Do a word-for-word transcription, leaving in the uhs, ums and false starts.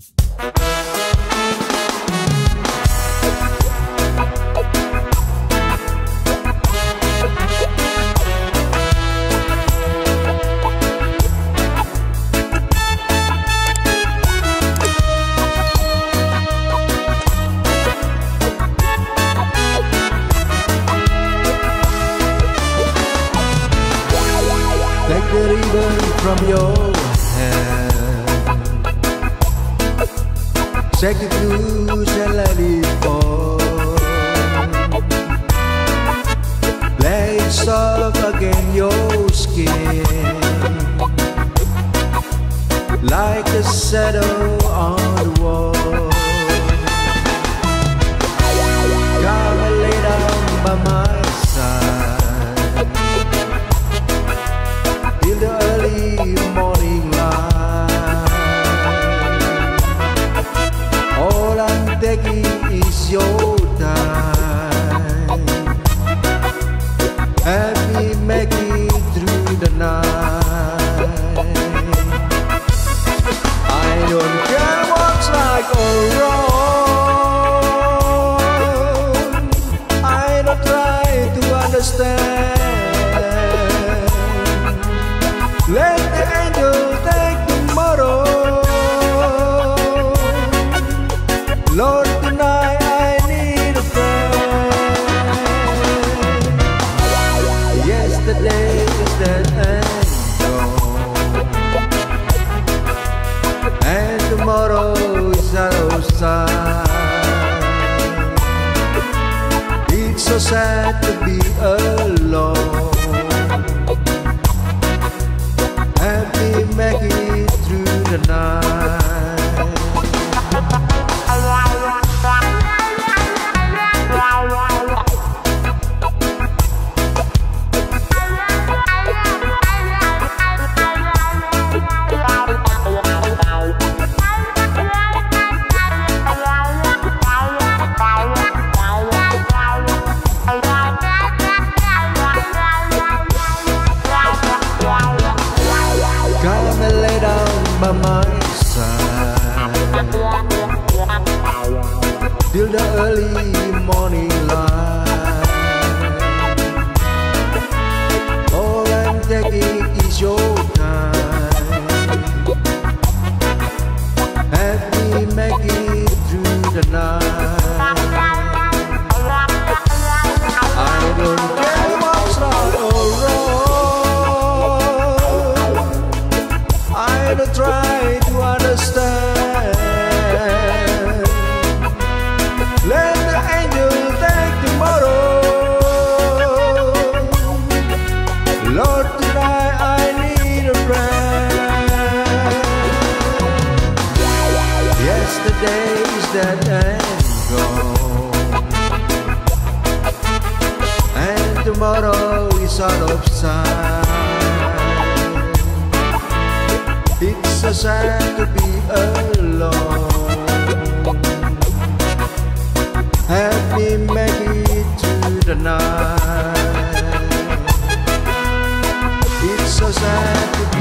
Like the river from your hand, check the blues and let it fall. Play it soft against your skin, like a shadow on the wall. Come and lay down by my side. Is your time, help me make it through the night. I don't care what's right or wrong, I don't try to understand. Let the angel take tomorrow, Lord. And tomorrow is our side. It's so sad to be alone. Help me make it through the night. Come and lay down by my side till the early morning light. All I'm taking is your time. Help me make it through the night. I don't care what's right or wrong. I don't try to understand. Let the angel take tomorrow, Lord. Tonight I need a friend. Yesterday is dead and gone, and tomorrow is out of sight. It's so sad to be alone. Help me make it through the night. It's so sad to be